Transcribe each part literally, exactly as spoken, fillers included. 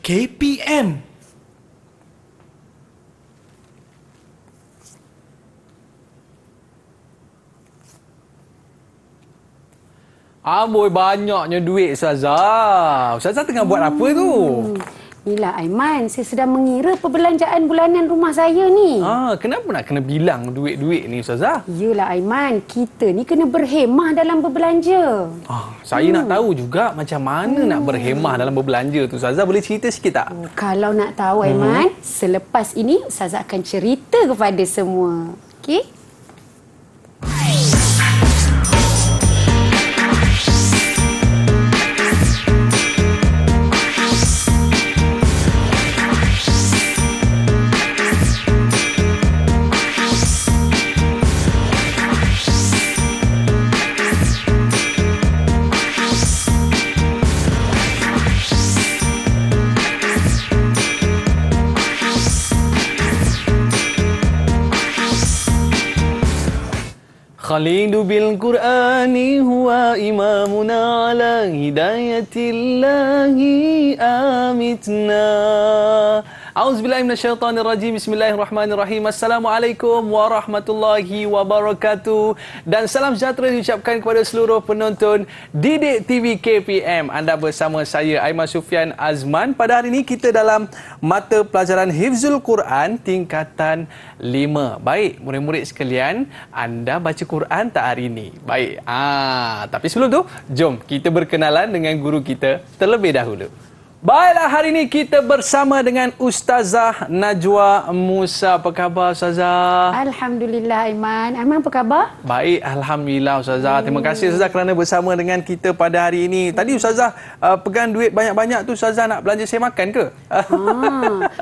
K P M. Amboi banyaknya duit Ustazah. Ustazah tengah buat hmm. apa tu? Bila Aiman, saya sedang mengira perbelanjaan bulanan rumah saya ni. Ah, kenapa nak kena bilang duit-duit ni Ustazah? Yelah Aiman, kita ni kena berhemah dalam berbelanja. Ah, saya hmm. nak tahu juga macam mana hmm. nak berhemah dalam berbelanja tu Ustazah. Boleh cerita sikit tak? Oh, kalau nak tahu Aiman, hmm. selepas ini Ustazah akan cerita kepada semua. Okey? Khalidu bil Qur'ani huwa imamuna ala hidayatillahi amitna. Auzubillahi minasyaitanirrajim. Bismillahirrahmanirrahim. Assalamualaikum warahmatullahi wabarakatuh. Dan salam sejahtera diucapkan kepada seluruh penonton Didik T V K P M. Anda bersama saya Aiman Sufian Azman. Pada hari ini kita dalam mata pelajaran Hifzul Quran tingkatan lima. Baik, murid-murid sekalian, anda baca Quran tak hari ini? Baik. Ah, tapi sebelum tu, jom kita berkenalan dengan guru kita terlebih dahulu. Baiklah, hari ini kita bersama dengan Ustazah Najwa Musa. Apa khabar Ustazah? Alhamdulillah Aiman. Aiman apa khabar? Baik, Alhamdulillah Ustazah. Terima kasih Ustazah kerana bersama dengan kita pada hari ini. Tadi Ustazah uh, pegang duit banyak-banyak tu, Ustazah nak belanja saya makan ke? Ha,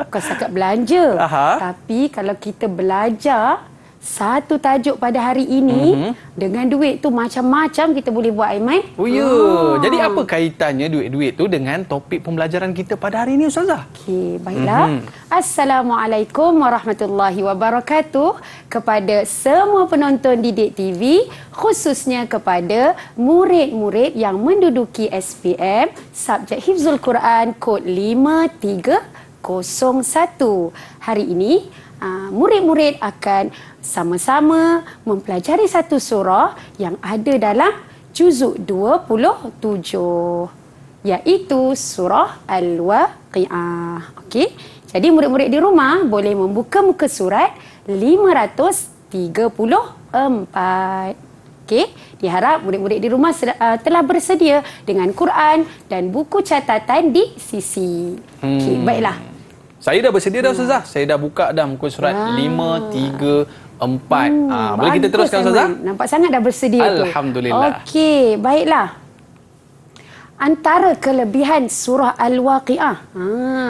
bukan setakat belanja. Aha. Tapi kalau kita belajar satu tajuk pada hari ini, mm-hmm. dengan duit tu macam-macam kita boleh buat Aiman. Oh ya. Ah. Jadi apa kaitannya duit-duit tu dengan topik pembelajaran kita pada hari ini Ustazah? Okey, baiklah. Mm-hmm. Assalamualaikum warahmatullahi wabarakatuh kepada semua penonton Didik T V, khususnya kepada murid-murid yang menduduki S P M subjek Hifzul Quran kod lima tiga kosong satu. Hari ini murid-murid akan sama-sama mempelajari satu surah yang ada dalam Juzuk dua puluh tujuh, iaitu Surah Al-Waqiah. Okey. Jadi murid-murid di rumah boleh membuka muka surat lima ratus tiga puluh empat. Okey. Diharap murid-murid di rumah telah bersedia dengan Quran dan buku catatan di sisi. Okey, baiklah. Saya dah bersedia dah Ustazah. Saya dah buka dah muka surat lima tiga empat. Hmm, ah, boleh kita teruskan Ustazah? Nampak sangat dah bersedia. Alhamdulillah. Okey, baiklah. Antara kelebihan surah Al-Waqiah. Ha,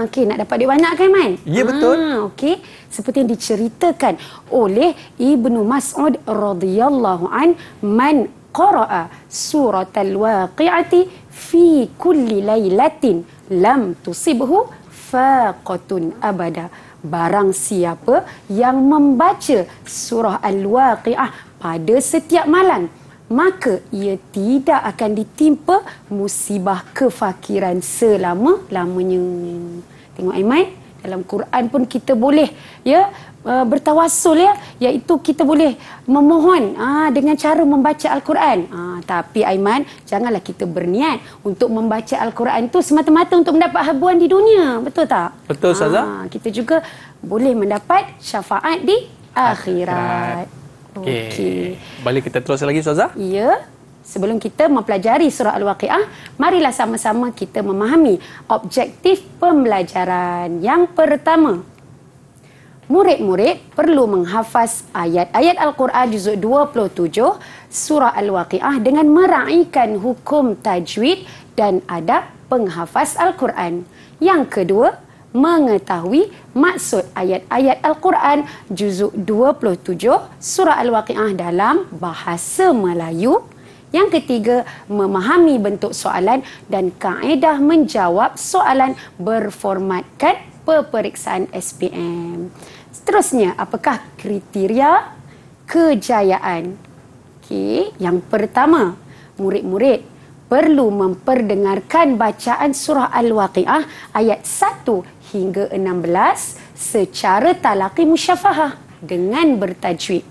okey, nak dapat duit banyak kan Man? Ya, betul. Ha, okey, seperti yang diceritakan oleh Ibn Mas'ud radhiyallahu an, man qara'a surah Al-Waqi'ati fi kulli lailatin lam tusibhu faqatun abada. Barang siapa yang membaca surah Al-Waqiah pada setiap malam, maka ia tidak akan ditimpa musibah kefakiran selama-lamanya. Tengok Aiman, dalam Quran pun kita boleh ya bertawasul ya, iaitu kita boleh memohon aa, dengan cara membaca Al-Quran. Aa, tapi Aiman, janganlah kita berniat untuk membaca Al-Quran tu semata-mata untuk mendapat habuan di dunia. Betul tak? Betul Ustazah. Kita juga boleh mendapat syafaat di akhirat. Okey. Okay. Balik kita terus lagi Ustazah. Ya. Sebelum kita mempelajari surah Al-Waqiah, marilah sama-sama kita memahami objektif pembelajaran. Yang pertama, murid-murid perlu menghafaz ayat-ayat Al-Quran Juzuk dua puluh tujuh surah Al-Waqiah dengan meraihkan hukum tajwid dan adab penghafaz Al-Quran. Yang kedua, mengetahui maksud ayat-ayat Al-Quran Juzuk dua puluh tujuh surah Al-Waqiah dalam bahasa Melayu. Yang ketiga, memahami bentuk soalan dan kaedah menjawab soalan berformatkan peperiksaan S P M. Seterusnya, apakah kriteria kejayaan? Okey, yang pertama, murid-murid perlu memperdengarkan bacaan surah Al-Waqiah ayat satu hingga enam belas secara talaqi musyafahah dengan bertajwid.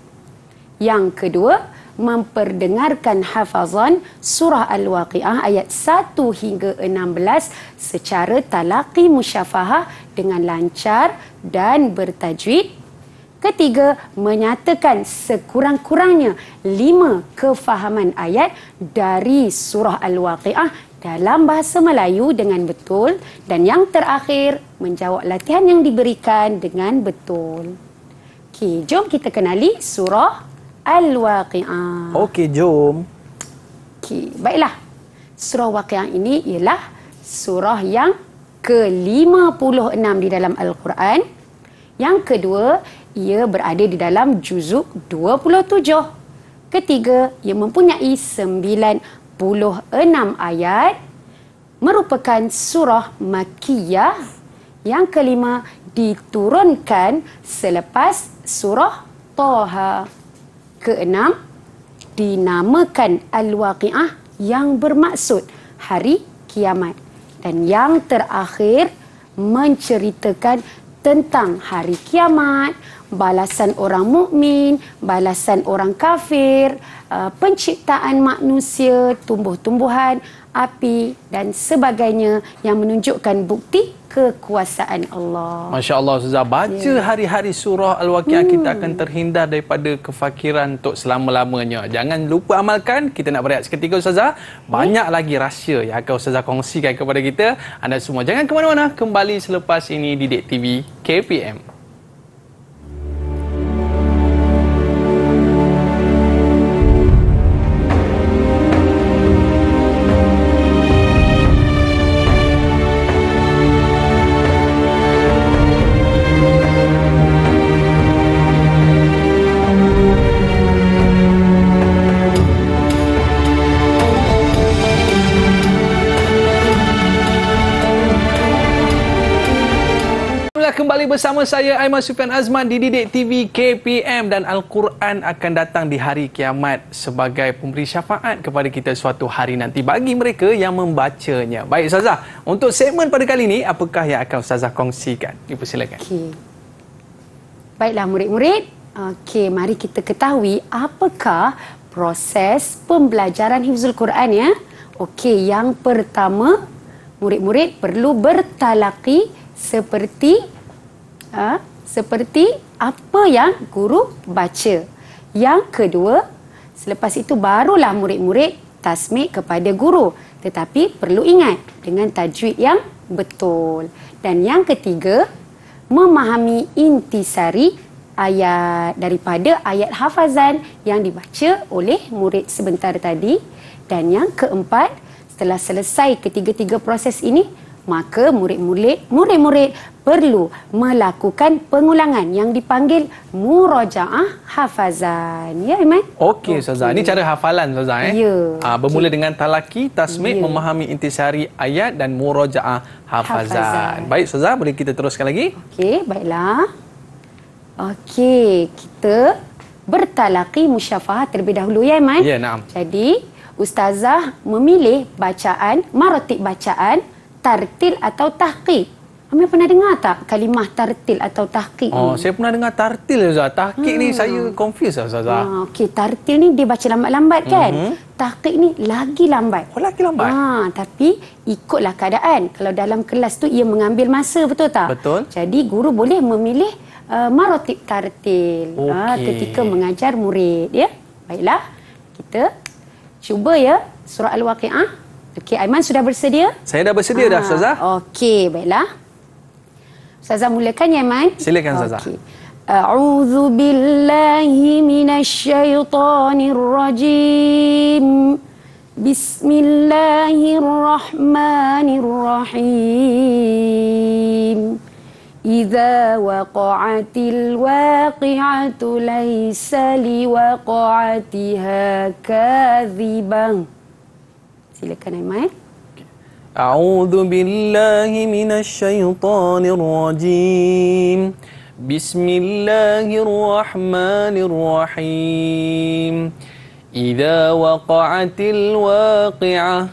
Yang kedua, memperdengarkan hafazan surah Al-Waqiah ayat satu hingga enam belas secara talaqi musyafahah dengan lancar dan bertajwid. Ketiga, menyatakan sekurang-kurangnya lima kefahaman ayat dari surah Al-Waqiah dalam bahasa Melayu dengan betul. Dan yang terakhir, menjawab latihan yang diberikan dengan betul. Okey, jom kita kenali surah Al-Waqiah. Okey, jom. Okey, baiklah. Surah Waqiah ini ialah surah yang ke lima puluh enam di dalam Al-Quran. Yang kedua, ia berada di dalam Juzuk dua puluh tujuh. Ketiga, ia mempunyai sembilan puluh enam ayat. Merupakan surah Makkiyah. Yang kelima, diturunkan selepas surah Taha. Keenam, dinamakan Al-Waqiah yang bermaksud hari kiamat. Dan yang terakhir, menceritakan tentang hari kiamat, balasan orang mukmin, balasan orang kafir, penciptaan manusia, tumbuh-tumbuhan, api dan sebagainya yang menunjukkan bukti kekuasaan Allah. Masya Allah, Ustazah. Baca hari-hari yeah. surah Al-Waqiah, hmm. kita akan terhindar daripada kefakiran untuk selama-lamanya. Jangan lupa amalkan. Kita nak berehat seketika, Ustazah. Banyak yeah. lagi rahsia yang akan Ustazah kongsikan kepada kita. Anda semua jangan ke mana-mana. Kembali selepas ini di Didik T V K P M. Bersama saya Aiman Sufian Azman di Didik T V K P M, dan Al-Quran akan datang di hari kiamat sebagai pemberi syafaat kepada kita suatu hari nanti bagi mereka yang membacanya. Baik, Ustazah, untuk segmen pada kali ini apakah yang akan Ustazah kongsikan? Dipersilakan. Okey. Baiklah murid-murid, okey, mari kita ketahui apakah proses pembelajaran hifzul Quran ya. Okey, yang pertama murid-murid perlu bertalaqi seperti Ha, seperti apa yang guru baca. Yang kedua, selepas itu barulah murid-murid tasmik kepada guru. Tetapi perlu ingat dengan tajwid yang betul. Dan yang ketiga, memahami intisari ayat daripada ayat hafazan yang dibaca oleh murid sebentar tadi. Dan yang keempat, setelah selesai ketiga-tiga proses ini, maka murid-murid murid-murid perlu melakukan pengulangan yang dipanggil murajaah hafazan. Ya, Iman? Okey, Ustazah. Okay. Ini cara hafalan, Ustazah. Eh? Ya. Ha, bermula okay. dengan talaki, tasmik, ya. memahami intisari ayat dan murajaah hafazan. hafazan. Baik, Ustazah. Boleh kita teruskan lagi? Okey, baiklah. Okey, kita bertalaki musyafahah terlebih dahulu, ya, Iman? Ya, na'am. Jadi, Ustazah memilih bacaan, maratib bacaan, tartil atau tahqiq. Kami pernah dengar tak kalimah tartil atau tahqiq? Oh, ni? Saya pernah dengar tartil, Ustazah. Tahqiq hmm. ni saya confuse, Ustazah. Ah, okey, tartil ni dia baca lambat-lambat kan? Mm-hmm. Tahqiq ni lagi lambat. Oh, lagi lambat. Ah, tapi ikutlah keadaan. Kalau dalam kelas tu ia mengambil masa, betul tak? Betul. Jadi guru boleh memilih uh, maratib tartil okay. ah, ketika mengajar murid, ya. Baiklah. Kita cuba ya surah Al-Waqiah. Okey, Aiman sudah bersedia? Saya dah bersedia ha, dah, Ustazah. Okey, baiklah. Ustazah mulakan ya, Aiman? Silakan, Ustazah. Okey. A'udzu billahi minasy syaithanir rajim. Bismillahirrahmanirrahim. Idza waqa'atil waqi'atu laysa liwaqa'atiha kadhibah. Silakan Aiman. A'udzu billahi minasy syaithanir rajim. Bismillahirrahmanirrahim. Idza waqa'atil waqi'ah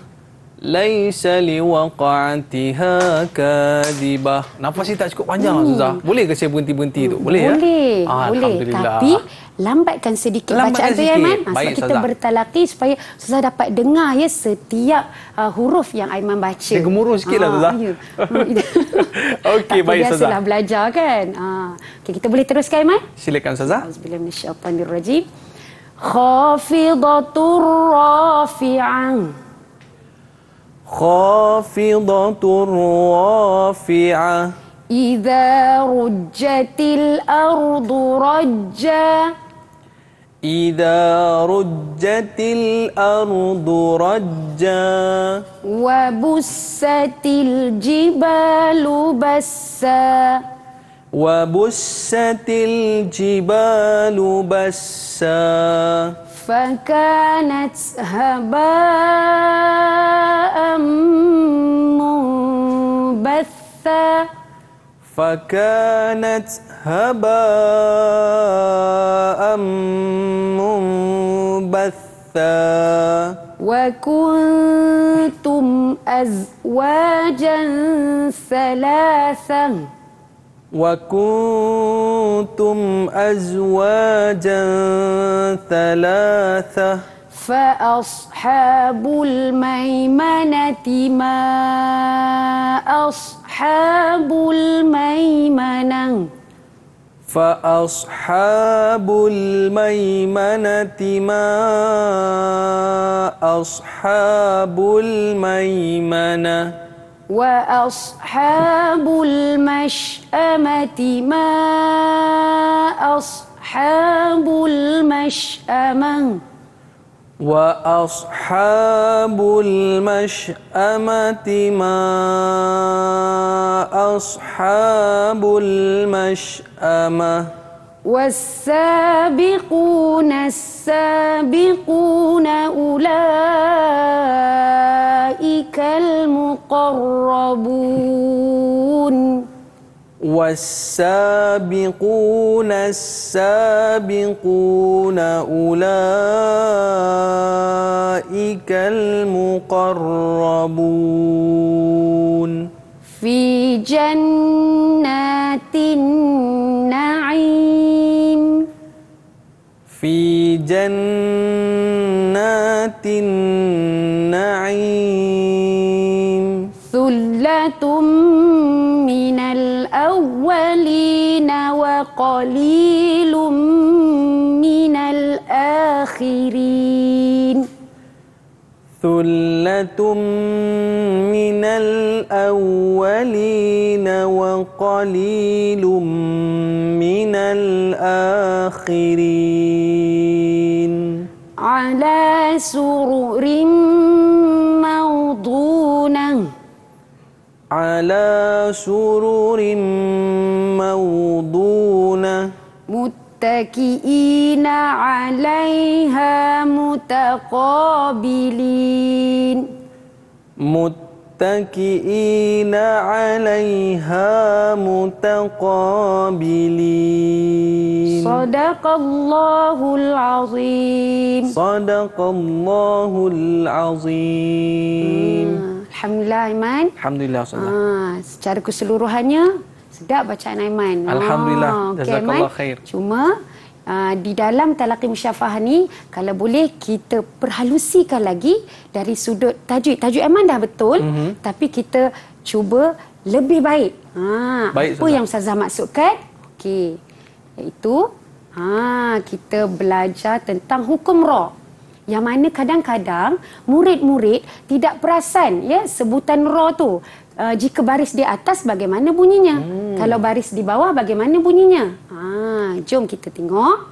laisa liwaqa'atiha kadhibah. Nafas tak cukup panjang hmm. Ustazah. Boleh ke saya bunti-bunti tu? Boleh, boleh ya? Ah, boleh. Alhamdulillah. Tapi lambatkan sedikit lambatkan bacaan tu ya Aiman. Ha, sebab kita bertalaqi supaya Ustazah dapat dengar ya setiap uh, huruf yang Aiman baca. Dia gemuruh sikitlah Ustazah. Ya. Okey, baik Ustazah. Biasalah belajar kan. Ha. Okey, kita boleh teruskan Aiman? Silakan Ustazah. Bismillahirrahmanirrahim. Minasyaitanirrajim. Khafidatur rafi'ah. Khafidatur rafi'ah. Idza rujjatil ardu rajja. Idza rujjatil ardu rajja. Wa bussatil jibalu bassa. Wa bussatil jibalu bassa. Fakanat haba'an munbatha. Fakanat haba'an munbatha. Wa kuntum azwajan thalathan. Wa kuntum azwajan thalathah. Fa ashabul maimanati ma ashabul maimanah. Fa ashabul maimanati ma ashabul maimanah. Wa ashabul mash'amati ma ashabul mash'amah. Wa ashabul mash'amati ma ashabul mash'amah. Was-sabiquna as-sabiquna ulaikal muqarrabun. Was-sabiquna as-sabiquna ulaikal muqarrabun. Fi jannatin na'im. Fi jannatin na'im. Thullatun minal awwalina wa qalilum minal akhirin. Thullatun minal awwalina wa qalilum minal akhirin. Ala sururin mawdunah. Ala sururin mawdunah. Muttaki'ina 'alaiha mutaqabilin. Muttaki'ina 'alaiha mutaqabilin. Sadaqallahul azim. Sadaqallahul azim. Hmm. Alhamdulillah Aiman. Alhamdulillah Ustazah. Ah, secara keseluruhannya sedap bacaan Aiman. Alhamdulillah. Ah, okay, jazakallah khair. Cuma uh, di dalam talaqi musyafah ni kalau boleh kita perhalusikan lagi dari sudut tajwid. Tajwid Aiman dah betul, mm-hmm. tapi kita cuba lebih baik. Ha, baik, apa Ustazah. Yang Ustazah maksudkan? Okey. Iaitu ha, kita belajar tentang hukum ra. Yang mana kadang-kadang murid-murid tidak perasan ya sebutan ra tu. Uh, jika baris di atas bagaimana bunyinya? Hmm. Kalau baris di bawah bagaimana bunyinya? Ha, jom kita tengok.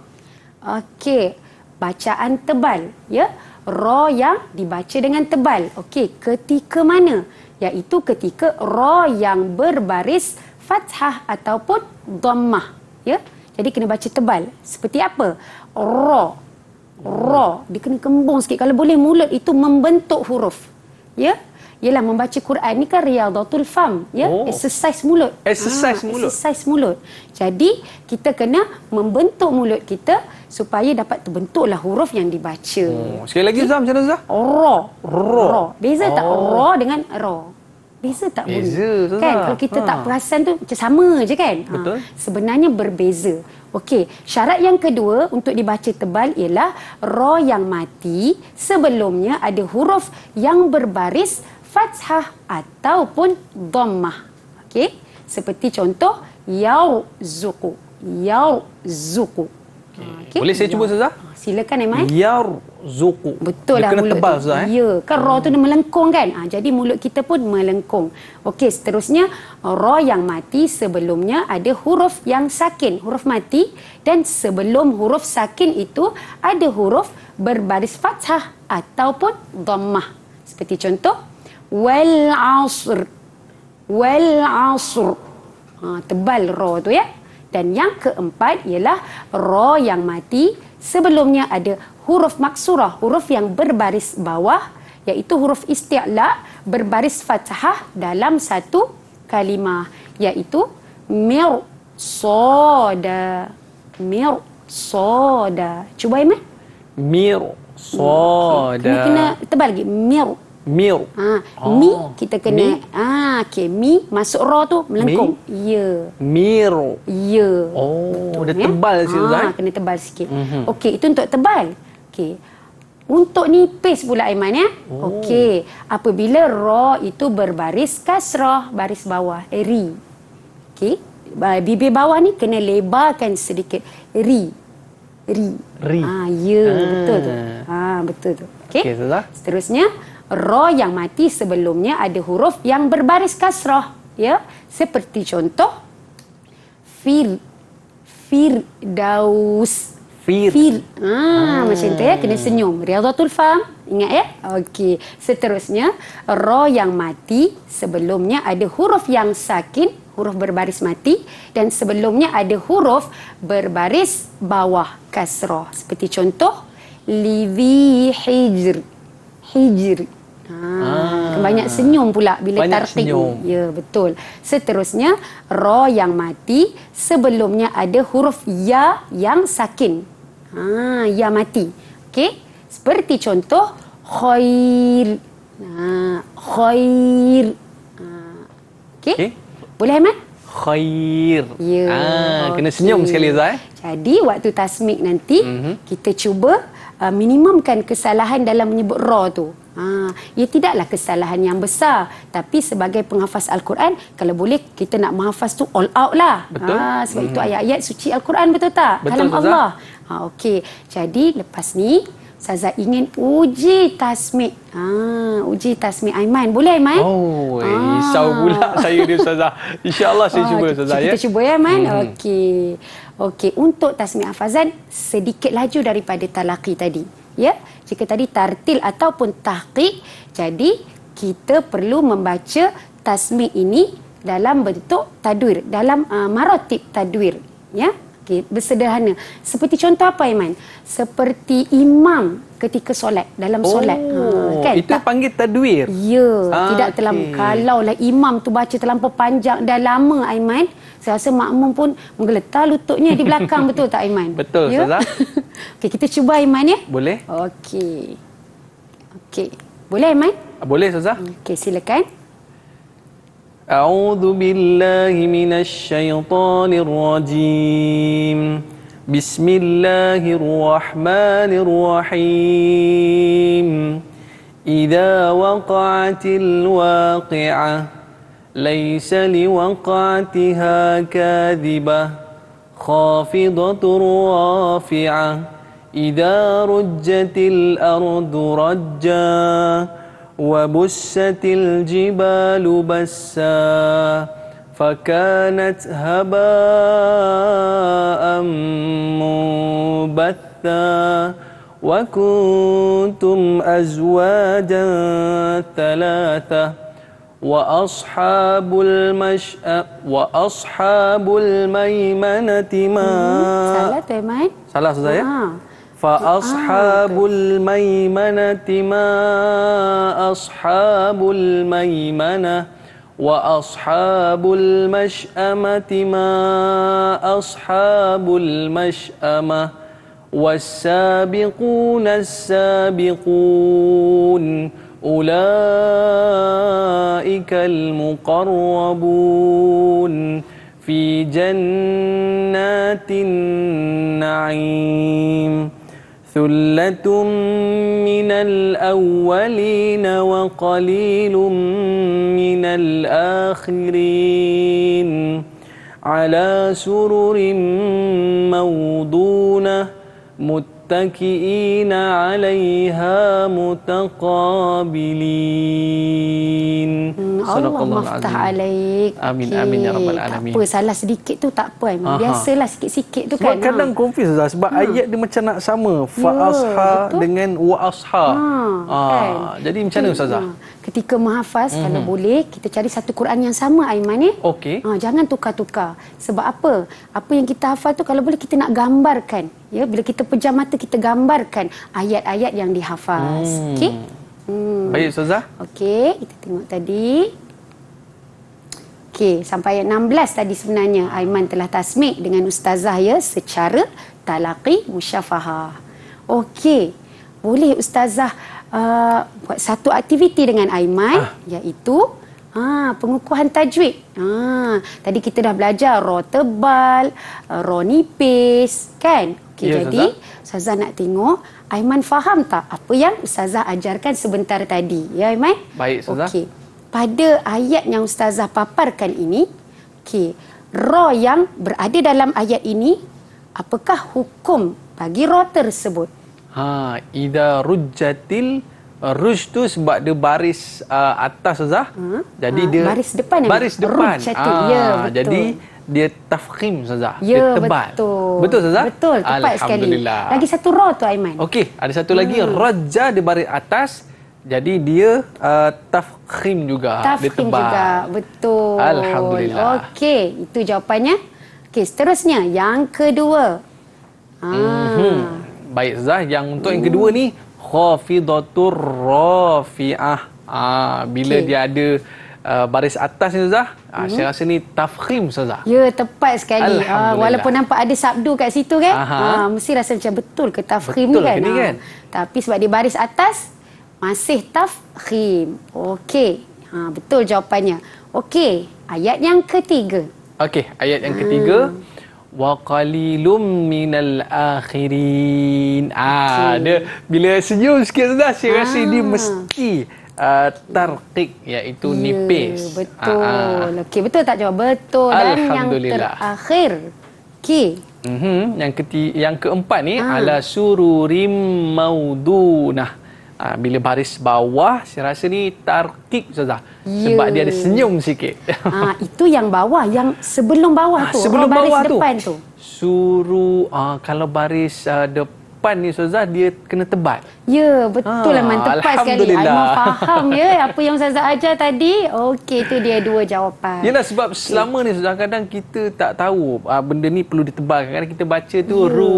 Okey, bacaan tebal ya. Ra yang dibaca dengan tebal. Okey, ketika mana? Iaitu ketika ra yang berbaris fathah ataupun dhammah ya. Jadi kena baca tebal. Seperti apa? Ra. Ra, dia kena kembung sikit. Kalau boleh mulut itu membentuk huruf. Ya. ialah membaca Quran ni kan riyadatul fam, ya, oh. exercise mulut. Exercise ha, mulut. Exercise mulut. Jadi kita kena membentuk mulut kita supaya dapat terbentuklah huruf yang dibaca. Oh. Sekali lagi Zah, macam mana Zah? Ra, ra. Beza oh. tak ra dengan ra? Beza tak bunyi? Beza, kan? Zah. Kalau kita ha. tak perasan tu macam sama je kan? Betul. Ha. Sebenarnya berbeza. Okey, syarat yang kedua untuk dibaca tebal ialah ra yang mati sebelumnya ada huruf yang berbaris fathah ataupun dhammah. Okey, seperti contoh yarzuqu, yarzuqu. Okay. Boleh saya ya. cuba Ustazah? Silakan Aiman. Yarzuqu. Betul dia lah mulut tebal, tu. Ustazah, eh? Ya, kan ra tu dia melengkung kan? Ha, jadi mulut kita pun melengkung. Okey, seterusnya ra yang mati sebelumnya ada huruf yang sakin, huruf mati, dan sebelum huruf sakin itu ada huruf berbaris fathah ataupun dhammah. Seperti contoh wal asr. Wal asr. Ha, tebal ra tu ya. Dan yang keempat ialah ra yang mati sebelumnya ada huruf maksurah, huruf yang berbaris bawah, iaitu huruf isti'la berbaris fathah dalam satu kalimah, iaitu mirsada. Mirsada. Cuba Aiman. Mirsada. Kena, kena tebal lagi. Mir. Mir. Ha, oh. Mi kita kena. Mi. Ah, okey, mi masuk ra tu melengkung. Mi. Ya. Mir. Ya. Oh, betul, dia ya? tebal sikit tu kan? Ha, kena tebal sikit. Mm-hmm. Okey, itu untuk tebal. Okey. Untuk nipis pula Aiman ya. Oh. Okey, apabila ra itu berbaris kasrah, baris bawah, eh, ri. Okey, bibir bawah ni kena lebarkan sedikit. Ri. Ri. Ri. Ah, ya, ah. betul tu. Ah, betul tu. Okey. Okay, seterusnya ra yang mati sebelumnya ada huruf yang berbaris kasrah, ya, seperti contoh fir, firdaus, fir, fir. Ah, hmm. macam tu ya, kena senyum, riyadatul fam, ingat ya. Okey, seterusnya ra yang mati sebelumnya ada huruf yang sakin, huruf berbaris mati, dan sebelumnya ada huruf berbaris bawah kasrah, seperti contoh livi hijr, hijr. Ha, banyak senyum pula bila tartib. Ya, betul. Seterusnya ra yang mati sebelumnya ada huruf ya yang sakin. Ha, ya mati. Okey. Seperti contoh khair. Ha, khair. Ha. Okey. Okay. Boleh Aiman? Khair. Ya. Ha, kena okay. senyum sekali Zah. Eh? Jadi waktu tasmik nanti mm-hmm. kita cuba Uh, minimumkan kesalahan dalam menyebut ra tu. Ha, ia tidaklah kesalahan yang besar, tapi sebagai penghafaz Al-Quran, kalau boleh kita nak menghafaz tu all out lah. Betul. Ha, sebab hmm. itu ayat-ayat suci Al-Quran, betul tak? Betul, kalam Ustazah. Allah. Ha, okey. Jadi lepas ni Ustazah ingin uji tasmik. Ha, uji tasmik Aiman. Boleh Aiman? Oh, ha. Risau pula saya dia Ustazah. InsyaAllah saya ha, cuba Ustazah ya. Kita cuba ya Aiman. Hmm. Okey. Okey, untuk tasmik hafazan sedikit laju daripada talaqi tadi. Ya, jika tadi tartil ataupun tahqiq, jadi kita perlu membaca tasmik ini dalam bentuk tadwir, dalam uh, maratib tadwir, ya. Okey, bersederhana. Seperti contoh apa Aiman? Seperti imam ketika solat, dalam oh, solat. Ha, kan? Itu tak, panggil tadwir. Ya, ah, tidak okay. terlalu. Kalaulah imam tu baca terlampau panjang dan lama Aiman, saya rasa makmum pun menggeletar lututnya di belakang. Betul tak Aiman? Betul, ya? Ustazah. Okey, kita cuba Aiman ya. Boleh. Okey. Okey. Boleh Aiman? Boleh Ustazah. Okey, silakan. A'udzu billahi minasy syaithanir rajim. Bismillahirrahmanirrahim. Idza waqa'atil waqi'ah ليس لوقعتها كاذبة خافضة رافعة إذا رجت الأرض رجا وبست الجبال بسا فكانت هباء منبثا وكنتم أزواجا ثلاثة وَأَصْحَابُ الْمَشْأَ وَأَصْحَابُ الْمَيْمَنَةِ مَا. Salah tu Aiman. Salah Ustazah ya. Fa ashabul maimanati ma ashabul maimanah wa ashabul masy'amati ma ashabul masy'amah was-sabiquna as-sabiqun ulaikal muqarrabun fi jannatin na'im. Thullatun minal awwalina wa qalilum minal akhirin. Ala sururin mawdunah muttaki'ina alaiha mutaqabilin. Allah maftah alaik. Amin, okay. Amin ya Rabbal Alamin. Tak apa, salah sedikit tu tak apa. Aha. Biasalah sikit-sikit tu sebab kan. Sebab kadang ha. confuse lah. Sebab hmm. ayat dia macam nak sama. Fa'asha ya, dengan wa'asha. Ha, ha. Kan? Jadi macam mana Ustazah? Ha. Ketika menghafaz, mm-hmm. kalau boleh, kita cari satu Quran yang sama, Aiman. Eh? Okay. Ha, jangan tukar-tukar. Sebab apa? Apa yang kita hafal tu kalau boleh kita nak gambarkan. Ya, bila kita pejam mata, kita gambarkan ayat-ayat yang dihafaz. Hmm. Okey? Hmm. Baik, Ustazah. Okey, kita tengok tadi. Okey, sampai ayat enam belas tadi sebenarnya Aiman telah tasmik dengan Ustazah ya secara talaqi musyafahah. Okey, boleh Ustazah uh, buat satu aktiviti dengan Aiman ah. iaitu ha, pengukuhan tajwid. Ha, tadi kita dah belajar ro tebal, ro nipis, kan? Okey, ya, jadi Ustazah nak tengok Aiman faham tak apa yang Ustazah ajarkan sebentar tadi? Ya, Aiman? Baik, Ustazah. Okey. Pada ayat yang Ustazah paparkan ini, okey, ro yang berada dalam ayat ini, apakah hukum bagi ro tersebut? Ha, idza rujjatil ruj tu sebab dia baris uh, atas Ustazah. Ha? Jadi ha, dia baris depan. Baris kan? Depan. Ah, ya, betul. Jadi dia tafkhim Ustazah. Ya, dia tebal. Betul. Betul Ustazah? Betul, tepat sekali. Lagi satu ra tu Aiman. Okey, ada satu lagi hmm. rajah dia baris atas. Jadi dia uh, tafkhim juga. Tafkhim dia tebal. Juga. Betul. Alhamdulillah. Okey, itu jawapannya. Okey, seterusnya yang kedua. Ha. Mm-hmm. Baik Ustazah, yang untuk hmm. yang kedua ni khafidatur rafi'ah. Ah, bila okay. dia ada uh, baris atas ni Ustazah, ah, saya rasa ni tafkhim Ustazah. Ya, tepat sekali. Ah, walaupun nampak ada sabdu kat situ kan, ah, mesti rasa macam betul ke tafkhim betul kan? Betul ah. kan? Tapi sebab dia baris atas, masih tafkhim. Okey, ah, betul jawapannya. Okey, ayat yang ketiga. Okey, ayat yang ketiga. Ah. Wa qalilum minal akhirin. Ah, okay. Dia bila senyum sikit Ustazah, saya ah. rasa dia mesti uh, tarqiq iaitu yeah, nipis. Betul. Ah, ah. Okey, betul tak jawab? Betul. Dan yang terakhir. Okey. Mm-hmm. Yang keti yang keempat ni ah. ala sururim maudunah. Ah, bila baris bawah, saya rasa ni tarqiq Ustazah. Yeah. Sebab dia ada senyum sikit. Ah, itu yang bawah, yang sebelum bawah ah, tu. Sebelum oh, baris bawah depan tu. tu. Suruh ah, kalau baris ah, depan ni Ustazah dia kena tebal. Ya, betul ah, lah, tepat sekali. Aiman faham ya apa yang Ustazah ajar tadi. Okey, itu dia dua jawapan. Yalah, sebab okay. selama ni Ustazah kadang kita tak tahu ah, benda ni perlu ditebalkan. Kadang kita baca tu yeah. ru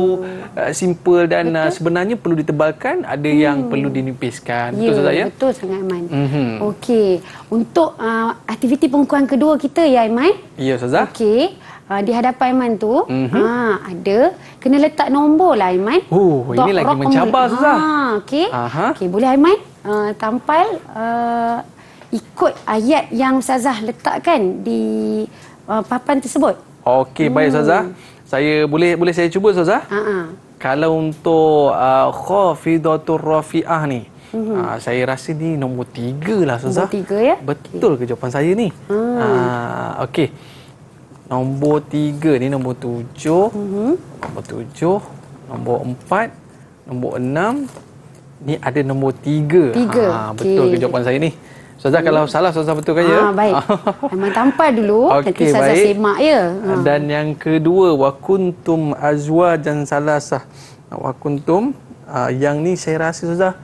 ah, simple dan ah, sebenarnya perlu ditebalkan, ada hmm. yang perlu dinipiskan. Betul yeah, Ustazah ya? Betul sangat Aiman. Mm-hmm. Okey, untuk ah, aktiviti pengukuhan kedua kita ya Aiman. Ya Ustazah. Okey. Uh, di hadapan Aiman tu, mm-hmm. ha, ada kena letak nombor lah Aiman. Oh, ini lagi mencabar Ustazah. Ha, okey. Okey, boleh Aiman uh, tampal uh, ikut ayat yang Ustazah letakkan di uh, papan tersebut. Okey, hmm. baik Ustazah. Saya boleh boleh saya cuba Ustazah? Ha. Kalau untuk uh, khafidatur rafi'ah ni, mm-hmm. ha, saya rasa ni nombor tiga lah Ustazah. Nombor tiga ya? Betul okay. ke jawapan saya ni? Hmm. Ha, okey. Nombor tiga ni nombor tujuh, mm-hmm. nombor tujuh, nombor empat, nombor enam. Ni ada nombor tiga. Tiga. Ha, okay. Betul ke jawapan saya ni? Ustazah hmm. kalau salah, Ustazah betulkan ha, ya? Baik. Memang tampal dulu, okay, nanti Ustazah semak ya. Ha. Dan yang kedua, wa kuntum azwajan salasah. Wa kuntum, uh, yang ni saya rasa Ustazah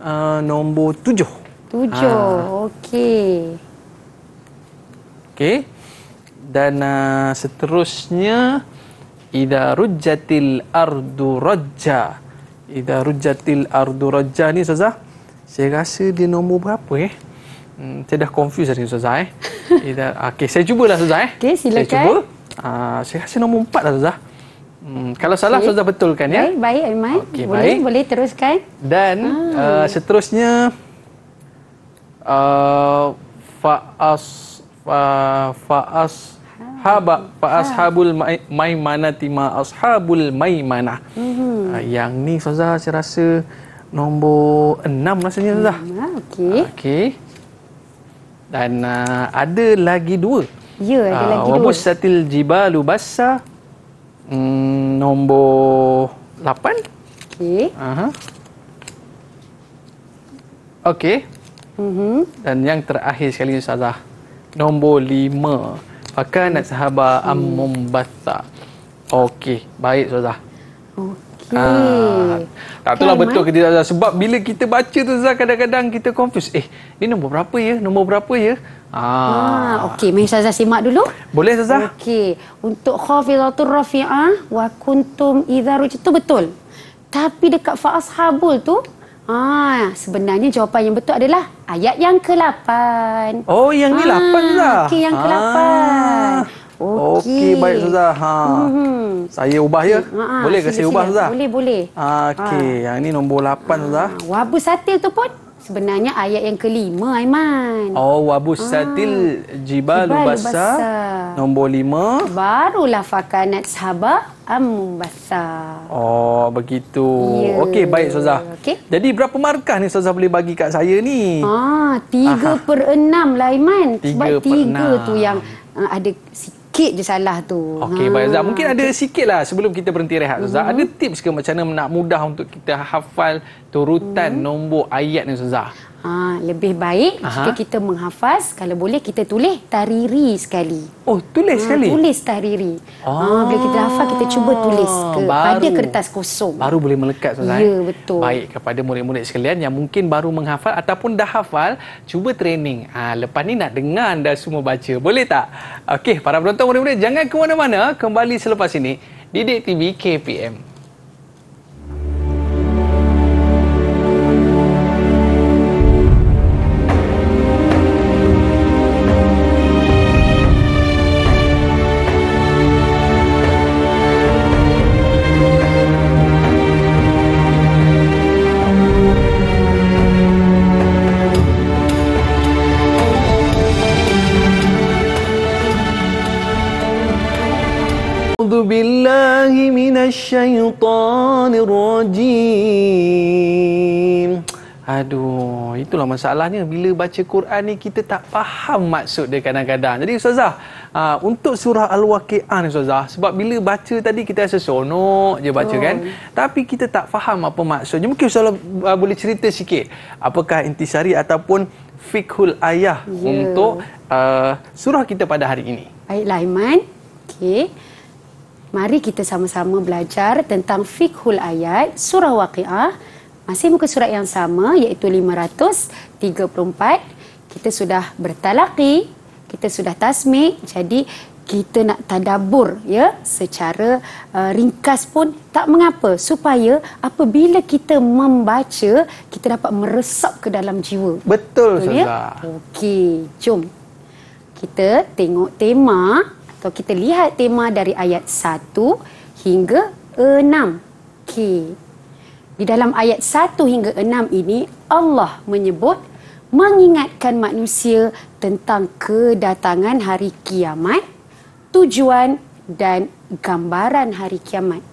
uh, nombor tujuh. Tujuh, ha. Okey. Okey. Dan uh, seterusnya idza rujjatil ardu rajja Idza rujjatil ardu rajja ni Ustazah, saya rasa dia nombor berapa eh? Hmm, saya dah confuse tadi Ustazah eh. Idza okey, saya cubalah Ustazah eh. Okey, silakan. Saya cuba. Uh, saya rasa nombor empat lah Ustazah. Hmm, kalau salah okay. Ustazah betulkan ya. Baik, baik Aiman. Okay, boleh, baik. boleh teruskan. Dan ah. uh, seterusnya uh, fa'as fa fa'as haba fa ashabul maimanati ma ashabul maimanah. Hmm. Uh, yang ni Ustazah saya rasa nombor enam rasanya Ustazah. Hmm, okey. Uh, okey. Dan uh, ada lagi dua. Ya, ada uh, lagi dua. Wabussatil jibalu bassa. Hmm, nombor lapan. Okey. Aha. Okey. Uh-huh. Dan yang terakhir sekali Ustazah, nombor lima. Fakanat sahaba okay. ammum batha. Okey, baik Ustazah. Okey. Ah, tak itulah okay, betul ke tidak Ustazah, sebab bila kita baca tu Ustazah kadang-kadang kita confuse. Eh, ni nombor berapa ya? Nombor berapa ya? Ah, okey, mari Ustazah simak dulu. Boleh Ustazah? Okey. Untuk khafidatur rafi'ah wa kuntum idza rujtum betul. Tapi dekat fa ashabul tu, ah, sebenarnya jawapan yang betul adalah ayat yang ke lapan. Oh, yang ni ah, lapan lah. Okey, yang ke lapan. Ah. Okey, okay, baik Ustazah. Ha. Mm-hmm. Saya ubah ya. Ah, boleh ke saya ubah Ustazah? Boleh, boleh. Ah, okey, ah. yang ni nombor lapan Ustazah. Ah. Wabu satil tu pun sebenarnya ayat yang kelima, Aiman. Oh, wabusatil ah. jibalu basah. Nombor lima. Barulah fakanat sahabah ambasah. Oh, begitu. Yeah. Okey, baik Ustazah. Okay. Jadi, berapa markah ni Ustazah boleh bagi kat saya ni? Ah, tiga Aha. per enam lah, Aiman. Tiga Sebab tiga enam. tu yang uh, ada sikit je salah tu. Okey, ha. baik Ustazah. Mungkin ada sikit lah sebelum kita berhenti rehat Ustazah. Mm-hmm. Ada tips ke macam mana nak mudah untuk kita hafal turutan hmm. nombor ayat ni Ustazah? Ah, lebih baik Aha. jika kita menghafaz, kalau boleh kita tulis tariri sekali. Oh, tulis ah, sekali? Tulis tariri. Ah. Ah, bila kita hafal, kita cuba tulis ke, baru, pada kertas kosong. Baru boleh melekat Ustazah. Ya, betul. Baik, kepada murid-murid sekalian yang mungkin baru menghafal ataupun dah hafal, cuba training. Ah, lepas ni nak dengar anda semua baca. Boleh tak? Okey, para penonton murid-murid, jangan ke mana-mana. Kembali selepas ini, Didik T V K P M. Syaitanir rajim. Aduh, itulah masalahnya bila baca Quran ni kita tak faham maksud dia kadang-kadang. Jadi Ustazah, aa, untuk surah Al-Waqiah ni Ustazah, sebab bila baca tadi kita rasa seronok je baca oh. kan, tapi kita tak faham apa maksudnya. Mungkin Ustazah aa, boleh cerita sikit apakah intisari ataupun fikhul ayah yeah. untuk aa, surah kita pada hari ini. Baiklah Aiman. Okey. Mari kita sama-sama belajar tentang fikhul ayat surah Waqiah. Masih muka surat yang sama iaitu lima ratus tiga puluh empat. Kita sudah bertalaqi, kita sudah tasmik. Jadi kita nak tadabbur ya secara uh, ringkas pun tak mengapa, supaya apabila kita membaca kita dapat meresap ke dalam jiwa. Betul Ustazah. Ya? Okey, jom. Kita tengok tema. So, kita lihat tema dari ayat satu hingga enam. Okey. Di dalam ayat satu hingga enam ini, Allah menyebut, mengingatkan manusia tentang kedatangan hari kiamat, tujuan dan gambaran hari kiamat.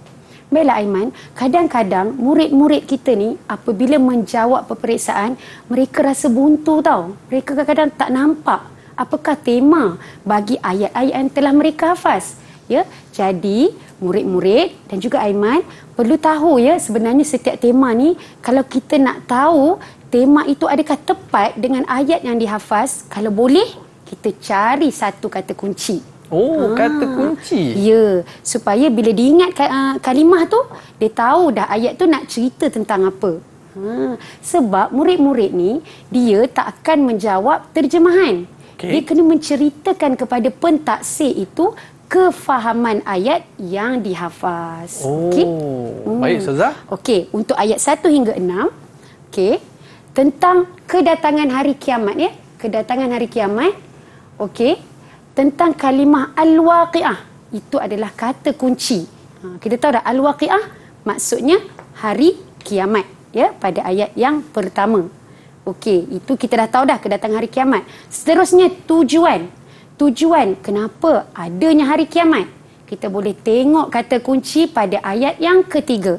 Baiklah Aiman, kadang-kadang murid-murid kita ni apabila menjawab peperiksaan, mereka rasa buntu tau. Mereka kadang-kadang tak nampak apakah tema bagi ayat-ayat yang telah mereka hafaz. Ya? Jadi, murid-murid dan juga Aiman perlu tahu ya sebenarnya setiap tema ni, kalau kita nak tahu tema itu adakah tepat dengan ayat yang dihafaz, kalau boleh kita cari satu kata kunci. Oh, ha, kata kunci. Ya, supaya bila diingat kalimah tu, dia tahu dah ayat tu nak cerita tentang apa. Ha, sebab murid-murid ni, dia tak akan menjawab terjemahan. Okay. Dia kena menceritakan kepada pentaksir itu kefahaman ayat yang dihafaz. Oh, okay? hmm. Baik, Ustazah. Okey, untuk ayat satu hingga enam, okey, tentang kedatangan hari kiamat, ya. Kedatangan hari kiamat, okey, tentang kalimah Al-Waqiah. Itu adalah kata kunci. Ha, kita tahu dah Al-Waqiah maksudnya hari kiamat, ya, pada ayat yang pertama. Okey, itu kita dah tahu dah kedatangan hari kiamat. Seterusnya tujuan. Tujuan kenapa adanya hari kiamat. Kita boleh tengok kata kunci pada ayat yang ketiga.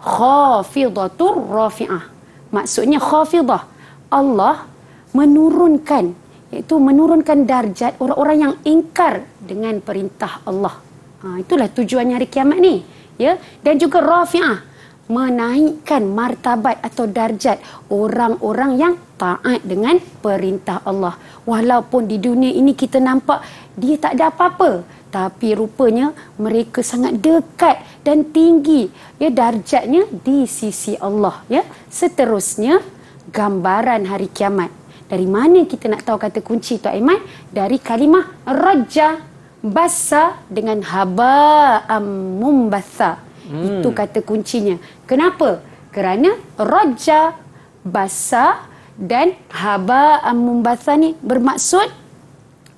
Khafidatur rafi'ah. Maksudnya khafidah. Allah menurunkan, iaitu menurunkan darjat orang-orang yang ingkar dengan perintah Allah. Ha, itulah tujuannya hari kiamat ni. Ya? Dan juga rafi'ah. Menaikkan martabat atau darjat orang-orang yang taat dengan perintah Allah. Walaupun di dunia ini kita nampak dia tak ada apa-apa, tapi rupanya mereka sangat dekat dan tinggi, ya, darjatnya di sisi Allah, ya. Seterusnya gambaran hari kiamat. Dari mana kita nak tahu kata kunci, Tok Aiman? Dari kalimah raja basa dengan haba'am mumbatha. Hmm. Itu kata kuncinya. Kenapa? Kerana raja, basa dan haba amumbatha ni bermaksud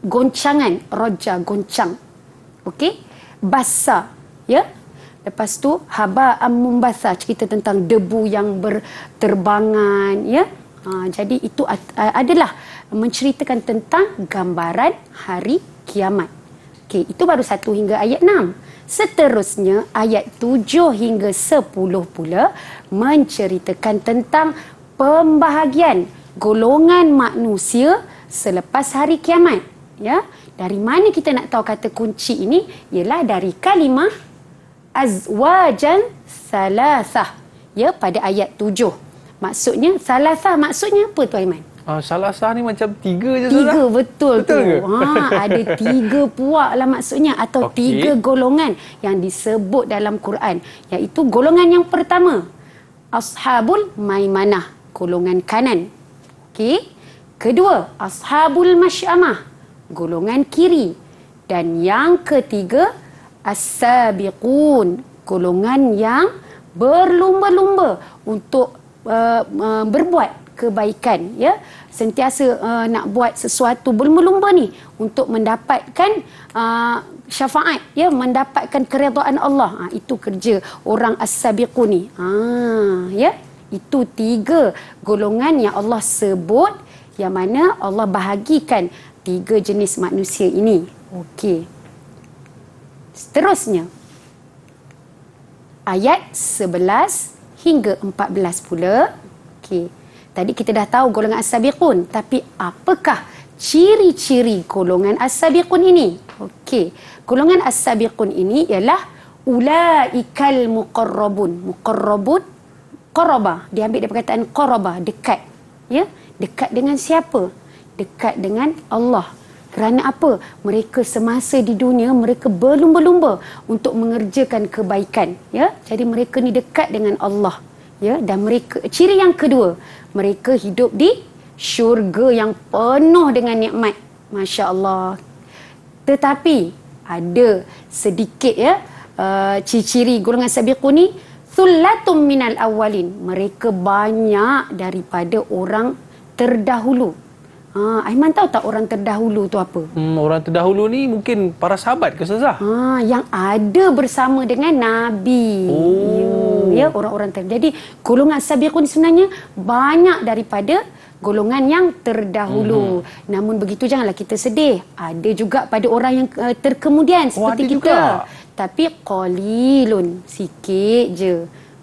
goncangan. Raja, goncang. Okey? Basa, ya? Lepas tu haba amumbatha, cerita tentang debu yang berterbangan, ya? Ha, jadi itu adalah menceritakan tentang gambaran hari kiamat. Okey, itu baru satu hingga ayat enam. Seterusnya, ayat tujuh hingga sepuluh pula menceritakan tentang pembahagian golongan manusia selepas hari kiamat. Ya? Dari mana kita nak tahu kata kunci ini? Ialah dari kalimah azwajan salasah, ya, pada ayat tujuh. Maksudnya, salasah maksudnya apa, Tuan Aiman? Uh, salasah ni macam tiga je, Tiga, salah. betul, betul tu. Ha, ada tiga puak lah maksudnya. Atau okay. tiga golongan yang disebut dalam Quran. Iaitu golongan yang pertama, Ashabul Maimanah, golongan kanan. Okey. Kedua, Ashabul Masyamah, golongan kiri. Dan yang ketiga, As-Sabiqun, golongan yang berlumba-lumba untuk uh, uh, berbuat kebaikan, ya, sentiasa uh, nak buat sesuatu berlumba-lumba ni untuk mendapatkan uh, syafaat, ya, mendapatkan keredaan Allah. Ha, itu kerja orang as-sabiqun ni. Ha, ya, itu tiga golongan yang Allah sebut, yang mana Allah bahagikan tiga jenis manusia ini. Okey. Seterusnya, ayat sebelas hingga empat belas pula. Okey. Tadi kita dah tahu golongan as-sabiqun, tapi apakah ciri-ciri golongan as-sabiqun ini? Okey, golongan as-sabiqun ini ialah ulaikal muqarrabun. Muqarrabun, qaraba, diambil dari perkataan qaraba, dekat. Ya, dekat dengan siapa? Dekat dengan Allah. Kerana apa? Mereka semasa di dunia mereka berlumba-lumba untuk mengerjakan kebaikan, ya. Jadi mereka ni dekat dengan Allah. Ya, dan mereka, ciri yang kedua, mereka hidup di syurga yang penuh dengan nikmat. Masya Allah. Tetapi ada sedikit, ya, uh, ciri-ciri golongan sabiqun ni, thullatum minal awalin. Mereka banyak daripada orang terdahulu. Ha, Aiman tahu tak orang terdahulu tu apa? Hmm, orang terdahulu ni mungkin para sahabat ke, Ustazah? Ha, yang ada bersama dengan Nabi. Oh. Ya, orang-orang terdahulu. Jadi golongan sabiqun sebenarnya banyak daripada golongan yang terdahulu. Hmm. Namun begitu janganlah kita sedih. Ada juga pada orang yang uh, terkemudian seperti oh, kita. Juga. Tapi qalilun, sikit je.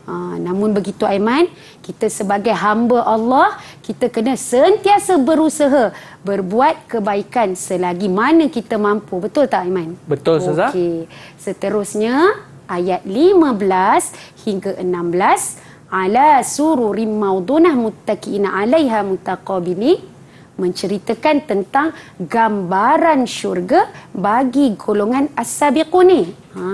Ha, namun begitu Aiman, kita sebagai hamba Allah, kita kena sentiasa berusaha berbuat kebaikan selagi mana kita mampu. Betul tak Aiman? Betul, Ustazah. Okey. Seterusnya ayat lima belas hingga enam belas, ala sururim maudunah muttaqiina 'alaiha mutaqabili, menceritakan tentang gambaran syurga bagi golongan as-sabiqun ni. Ha,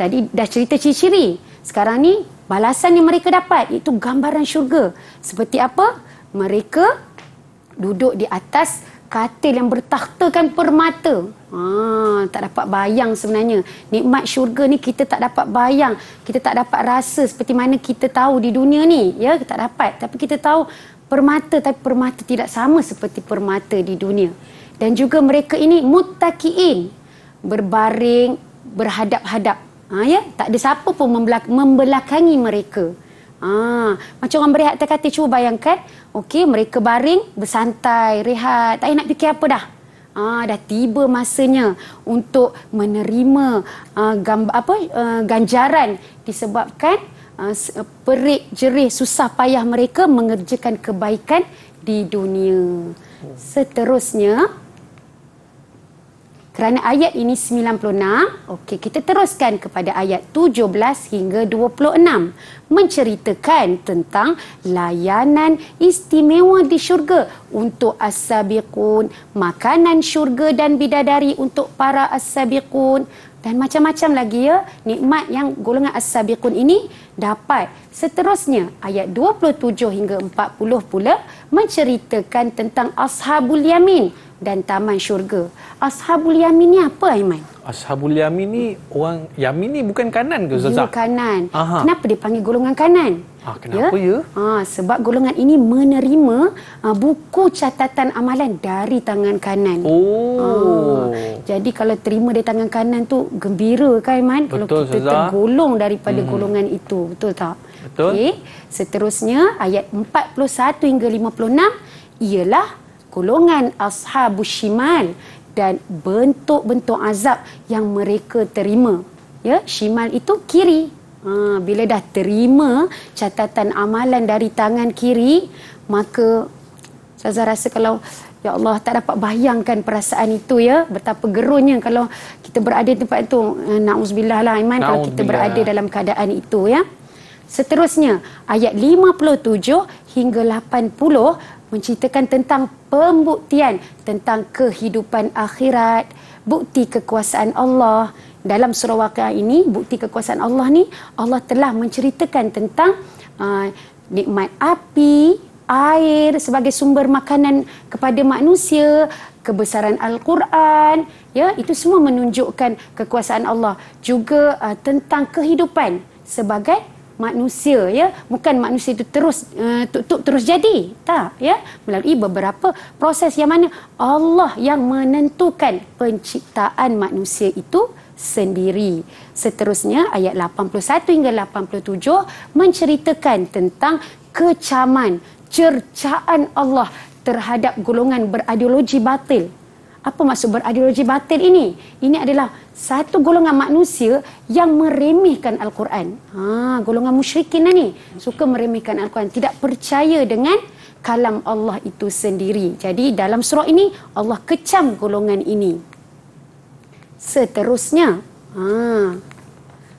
tadi dah cerita ciri-ciri. Sekarang ni, balasan yang mereka dapat, iaitu gambaran syurga. Seperti apa? Mereka duduk di atas katil yang bertahtakan permata. Ha, tak dapat bayang sebenarnya. Nikmat syurga ni kita tak dapat bayang. Kita tak dapat rasa seperti mana kita tahu di dunia ni. Ya, kita tak dapat. Tapi kita tahu permata, tapi permata tidak sama seperti permata di dunia. Dan juga mereka ini muttaqiin, berbaring, berhadap-hadap. Ha, ya? Tak ada siapa pun membelakangi mereka. Ah, macam orang berehat atas katil, cuba bayangkan. Okey, mereka baring, bersantai, rehat, tak nak fikir apa dah. Ah, dah tiba masanya untuk menerima ah, gambar apa ah, ganjaran disebabkan ah, perik jerih susah payah mereka mengerjakan kebaikan di dunia. Seterusnya, kerana ayat ini sembilan puluh enam, okey, kita teruskan kepada ayat tujuh belas hingga dua puluh enam menceritakan tentang layanan istimewa di syurga untuk as-sabiqun, makanan syurga dan bidadari untuk para as-sabiqun dan macam-macam lagi ya nikmat yang golongan as-sabiqun ini dapat. Seterusnya ayat dua puluh tujuh hingga empat puluh pula menceritakan tentang ashabul yamin dan taman syurga. Ashabul Yamin ni apa, Aiman? Ashabul Yamin ni orang Yamin ni bukan kanan ke, Ustazah? Dia kanan. Aha. Kenapa dia panggil golongan kanan? Ah, kenapa ya? ya? Ah, sebab golongan ini menerima ah, buku catatan amalan dari tangan kanan. Oh. Ah, jadi kalau terima dari tangan kanan tu gembira kan, Aiman? Betul, kalau kita Ustazah. Tergolong daripada hmm. golongan itu, betul tak? Betul. Okey. Seterusnya ayat empat puluh satu hingga lima puluh enam ialah golongan ashabus syimal dan bentuk-bentuk azab yang mereka terima. Ya, syimal itu kiri. Ha, bila dah terima catatan amalan dari tangan kiri, maka saya rasa kalau ya Allah, tak dapat bayangkan perasaan itu ya, betapa gerunya kalau kita berada di tempat itu. Nauzubillah lah Aiman, kalau kita berada dalam keadaan itu ya. Seterusnya ayat lima puluh tujuh hingga lapan puluh menceritakan tentang pembuktian tentang kehidupan akhirat, bukti kekuasaan Allah. Dalam surah Waqiah ini, bukti kekuasaan Allah ni, Allah telah menceritakan tentang uh, nikmat api, air sebagai sumber makanan kepada manusia, kebesaran Al-Quran, ya, itu semua menunjukkan kekuasaan Allah. Juga uh, tentang kehidupan sebagai manusia ya, bukan manusia itu terus uh, tutup terus jadi, tak ya, melalui beberapa proses yang mana Allah yang menentukan penciptaan manusia itu sendiri. Seterusnya ayat lapan puluh satu hingga lapan puluh tujuh menceritakan tentang kecaman, cercaan Allah terhadap golongan berideologi batil. Apa maksud berideologi batil ini? Ini adalah satu golongan manusia yang meremehkan Al-Quran. Ha, golongan musyrikin lah ni. Suka meremehkan Al-Quran. Tidak percaya dengan kalam Allah itu sendiri. Jadi dalam surah ini, Allah kecam golongan ini. Seterusnya, ha,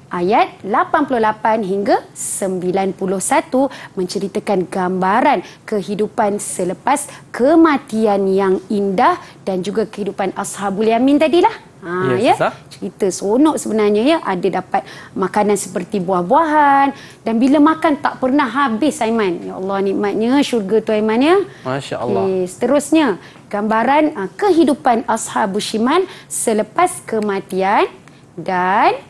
ayat lapan puluh lapan hingga sembilan puluh satu menceritakan gambaran kehidupan selepas kematian yang indah dan juga kehidupan ashabul yamin tadilah. Ha, yes, ya. Cerita seronok sebenarnya ya, ada dapat makanan seperti buah-buahan dan bila makan tak pernah habis, Aiman. Ya Allah, nikmatnya syurga tu, Aiman ya. Masya-Allah. Okay, seterusnya gambaran ha, kehidupan ashabul syimal selepas kematian dan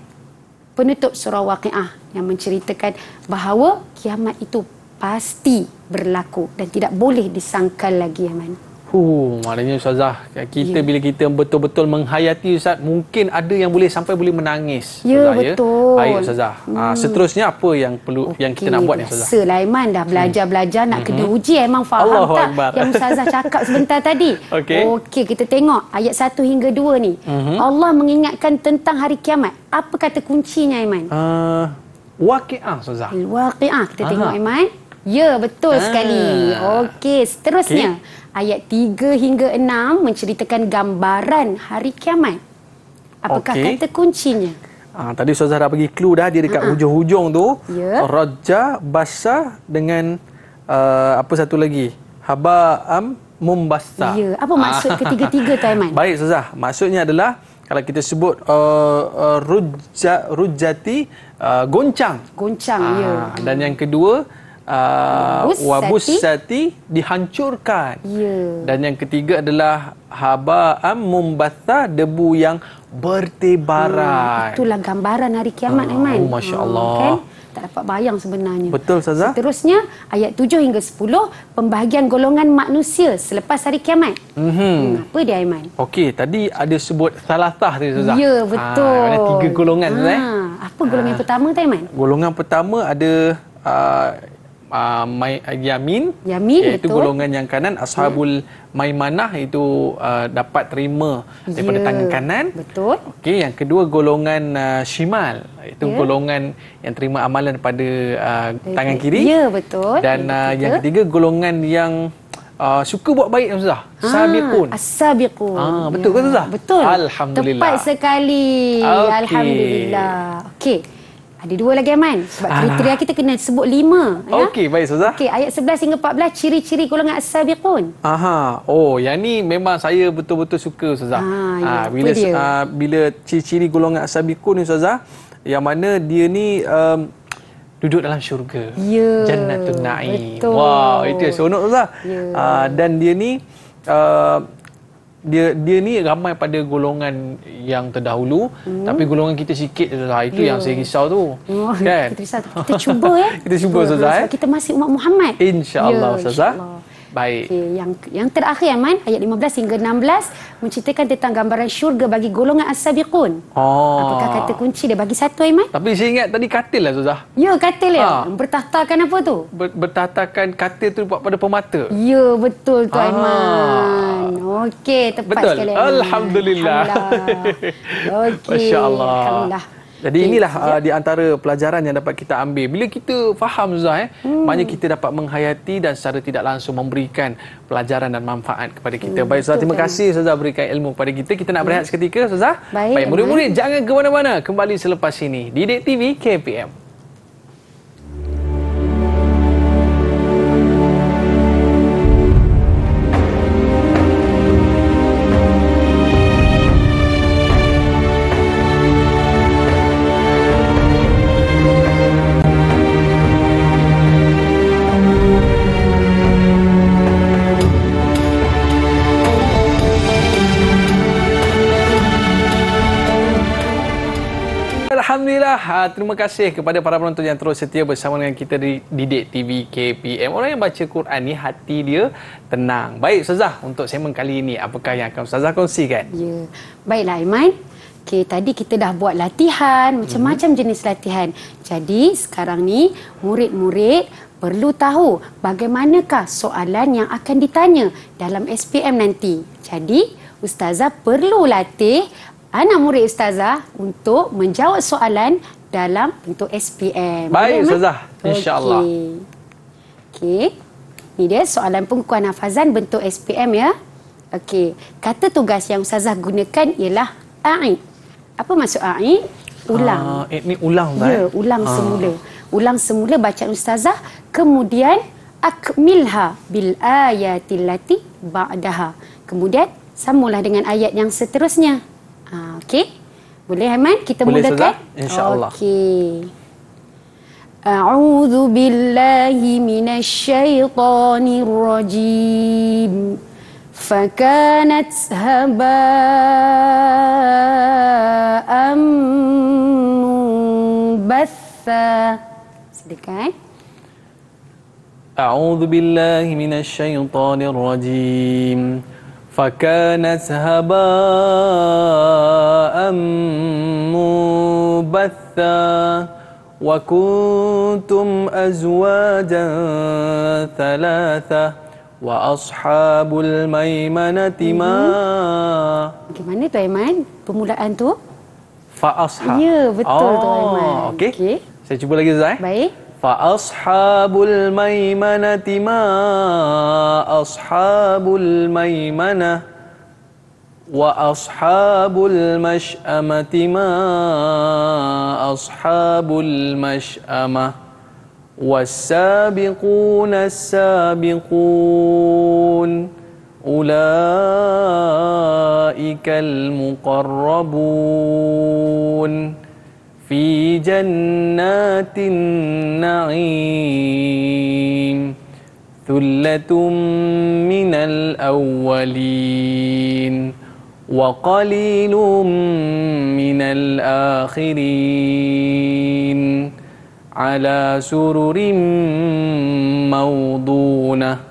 penutup surah Waqiah yang menceritakan bahawa kiamat itu pasti berlaku dan tidak boleh disangkal lagi, Aiman. Huh, maknanya Ustazah, kita yeah. bila kita betul-betul menghayati Ustaz, mungkin ada yang boleh sampai boleh menangis. Ya, yeah, betul. Ya? Baik Ustazah. Hmm. Ha, seterusnya apa yang perlu okay. yang kita nak buat ni Ustazah? Biasalah Aiman, dah belajar-belajar hmm. nak kena uji, Aiman faham Allah tak Akbar. Yang Ustazah cakap sebentar tadi. Okey, okay, kita tengok ayat satu hingga dua ni. Hmm. Allah mengingatkan tentang hari kiamat. Apa kata kuncinya, Aiman? Uh, Waqiah Ustazah. Waqiah, kita Aha. tengok Aiman. Ya, betul ah. sekali. Okey, seterusnya okay. ayat tiga hingga enam menceritakan gambaran hari kiamat. Apakah okay. kata kuncinya? Ah, tadi Ustazah dah bagi clue dah, dia dekat hujung-hujung tu. Yeah. Raja, basah dengan uh, apa satu lagi? Haba'am mumbasa. Ya, yeah. apa maksud ketiga-tiga tu, Aiman? Baik Ustazah, maksudnya adalah kalau kita sebut uh, uh, rujja, rujjati uh, goncang. Goncang, ah, ya. Dan yang kedua uh, wabussati, dihancurkan. Yeah. Dan yang ketiga adalah haba'am mumbatha, debu yang bertebaran. Hmm, itulah gambaran hari kiamat, uh, Aiman. Oh, Masya Allah. Hmm, okay? Tak dapat bayang sebenarnya. Betul, Ustazah. Seterusnya, ayat tujuh hingga sepuluh, pembahagian golongan manusia selepas hari kiamat. Mm-hmm. Hmm, apa dia, Aiman? Okey, tadi ada sebut salatah tadi, Ustazah. Ya, betul. Ha, ada tiga golongan, ha, Ustazah. Apa golongan ha. pertama, tak, Aiman? Golongan pertama ada uh, uh, may, yamin. Yamin, iaitu betul. Golongan yang kanan, ashabul hmm. maimanah, itu uh, dapat terima daripada yeah, tangan kanan. Betul. Okey, yang kedua golongan uh, shimal, itu yeah, golongan yang terima amalan pada uh, tangan kiri. Ya, yeah, betul. Dan yeah, uh, yang ketiga golongan yang Uh, suka buat baik, Ustazah. Ah, sabiqun. As-sabiqun. Ah, betul ya, ke, Ustazah? Betul. Alhamdulillah. Tepat sekali. Okay. Alhamdulillah. Okey. Ada dua lagi, Aiman. Sebab ah. kriteria kita kena sebut lima. Okey, ya? Baik, Ustazah. Okey, ayat sebelas hingga empat belas, ciri-ciri golongan as-sabiqun. Aha. Oh, yang ni memang saya betul-betul suka, Ustazah. Ah, ya, ah, bila ah, bila ciri-ciri golongan as-sabiqun ni, Ustazah, yang mana dia ni um, duduk dalam syurga. Yeah. Jannatul Na'im. Wow, itu yang seronok, Ustazah. Yeah. Uh, dan dia ni uh, dia dia ni ramai pada golongan yang terdahulu, mm. tapi golongan kita sikit, Ustazah. Itu yeah, yang saya risau tu. Oh, kan? Kita risau. Kita cuba ya. Kita cuba, Ustazah. Sebab kita masih umat Muhammad. Insya-Allah, yeah, Ustazah. Insya baik. Okay, yang yang terakhir, Aiman, ayat lima belas hingga enam belas menceritakan tentang gambaran syurga bagi golongan as-sabiqun. Oh. Apakah kata kunci dia bagi satu, Aiman? Tapi saya ingat tadi katil lah, Ustazah. Ya, katil ya. Ha. Bertahtakan apa tu? Ber, bertahtakan katil tu buat pada pemata. Ya, betul tu, Aiman. Okey, tepat betul sekali. Betul. Alhamdulillah. Alhamdulillah. Okey. Masya-Allah. Alhamdulillah. Jadi inilah uh, di antara pelajaran yang dapat kita ambil. Bila kita faham, Ustazah, eh, hmm. maknanya kita dapat menghayati dan secara tidak langsung memberikan pelajaran dan manfaat kepada kita. Hmm, baik, Ustazah, terima kan? kasih, Ustazah, berikan ilmu kepada kita. Kita nak berehat seketika, Ustazah. Baik, baik murid-murid, jangan ke mana-mana. Kembali selepas ini. Didik T V K P M. Alhamdulillah, terima kasih kepada para penonton yang terus setia bersama dengan kita di Didik T V K P M. Orang yang baca Quran ni, hati dia tenang. Baik, Ustazah, untuk segmen kali ini, apakah yang akan Ustazah kongsikan? Ya, baiklah, Aiman. Okay, tadi kita dah buat latihan, macam-macam hmm. jenis latihan. Jadi, sekarang ni, murid-murid perlu tahu bagaimanakah soalan yang akan ditanya dalam S P M nanti. Jadi, Ustazah perlu latih anak murid Ustazah untuk menjawab soalan dalam bentuk S P M. Baik, Ustazah. InsyaAllah. Okey. Okay. Ini dia soalan pengukuhan hafazan bentuk S P M ya. Okey. Kata tugas yang Ustazah gunakan ialah a'id. Apa maksud a'id? Ulang. A'id ni ulang, Ustazah. Ya, ulang ha. semula. Ulang semula bacaan Ustazah. Kemudian, akmilha bil ayatillati ba'daha. Kemudian, sambunglah dengan ayat yang seterusnya. Ha, okey. Boleh, Aiman? Kita boleh, mulakan? InsyaAllah. Okey. A'udhu billahi minasyaitanirrajim. Fakanat haba'am mumbatha. Silakan. A'udhu billahi minasyaitanirrajim. فَكَانَتْ هَبَاءً مُنبَثًّا وَكُنْتُمْ أَزْوَاجًا ثَلَاثَةً وَأَصْحَابُ الْمَيْمَنَةِ مَا. Bagaimana tu, Aiman? Permulaan tu? Fa'ashab. Ya, betul tu, Aiman. Okey. Saya cuba lagi, Zai. Baik. Fa'ashabul maimanati ma ashabul maimanah wa ashabul mash'amati ma ashabul mash'amah was-sabiquna as-sabiqun ulaikal muqarrabun. fi jannatin na'im thullatun minal awwalin wa qalilum minal akhirin ala sururin mawdunah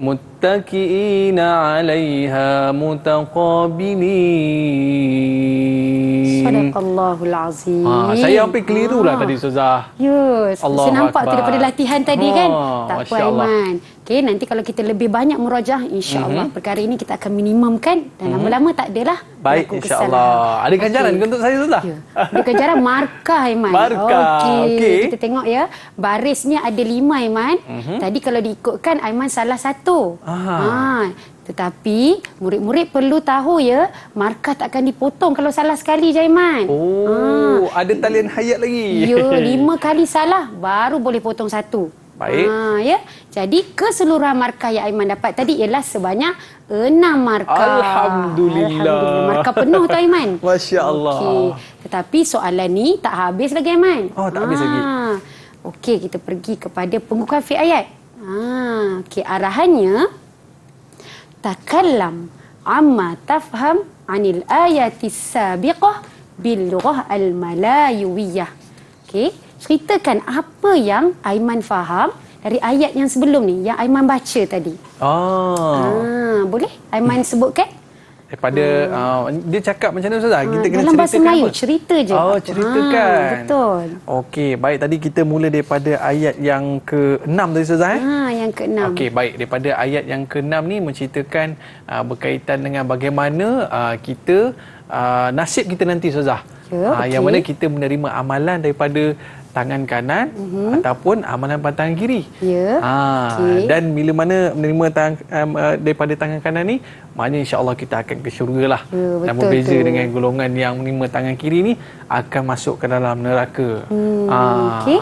muttaki'ina 'alaiha mutaqabilin. Sadaqallahul azim. Ah, saya hampir keliru lah ah. tadi Ustazah. Ya, yes. Saya nampak tu daripada latihan tadi ah, kan. Tak apa Aiman. Okey, nanti kalau kita lebih banyak murajaah insya-Allah mm-hmm. perkara ini kita akan minimumkan dan lama-lama mm-hmm. tak adalah. Baik insya-Allah. Ada ganjaran okay. untuk saya Ustazah? Ya. Ada ganjaran markah Aiman. Markah. Okey. Okay. Kita tengok ya. Barisnya ada lima Aiman. Mm-hmm. Tadi kalau diikutkan Aiman salah satu. Ha, tetapi murid-murid perlu tahu ya, markah takkan dipotong kalau salah sekali je Aiman. Oh, ha, ada talian hayat lagi. Ya, lima kali salah baru boleh potong satu. Baik. Ha, ya. Jadi keseluruhan markah yang Aiman dapat tadi ialah sebanyak enam markah. Alhamdulillah. Alhamdulillah. Markah penuh tu Aiman. Masya-Allah. Okey. Tetapi soalan ni tak habis lagi Aiman. Oh, tak ha. habis lagi. Okey, kita pergi kepada pengukuhan fi'il ayat. Ah, okey, arahannya takallam amma tafham anil ayati sabiqah bil lughah al malayuwiyah. Okey, ceritakan apa yang Aiman faham dari ayat yang sebelum ni yang Aiman baca tadi. Ah. Ah, boleh Aiman sebutkan? Daripada hmm. uh, dia cakap macam mana Ustazah? Kita ha, kena ceritakan Melayu, apa? Cerita je. Oh, ceritakan. Ha, betul. Okey, baik. Tadi kita mula daripada ayat yang ke enam tadi Ustazah. Eh? Ha, yang ke enam. Okey, baik. Daripada ayat yang ke enam ni menceritakan uh, berkaitan dengan bagaimana uh, kita, uh, nasib kita nanti Ustazah. Ya, uh, okay. Yang mana kita menerima amalan daripada tangan kanan mm-hmm. ataupun amalan pada tangan kiri. Ya. Ha, okay. Dan bila mana menerima tang, um, uh, daripada tangan kanan ni, maknanya insya-Allah kita akan ke syurga lah. Ya, dan berbeza tu dengan golongan yang menerima tangan kiri ni akan masuk ke dalam neraka. Hmm, ha. Okey.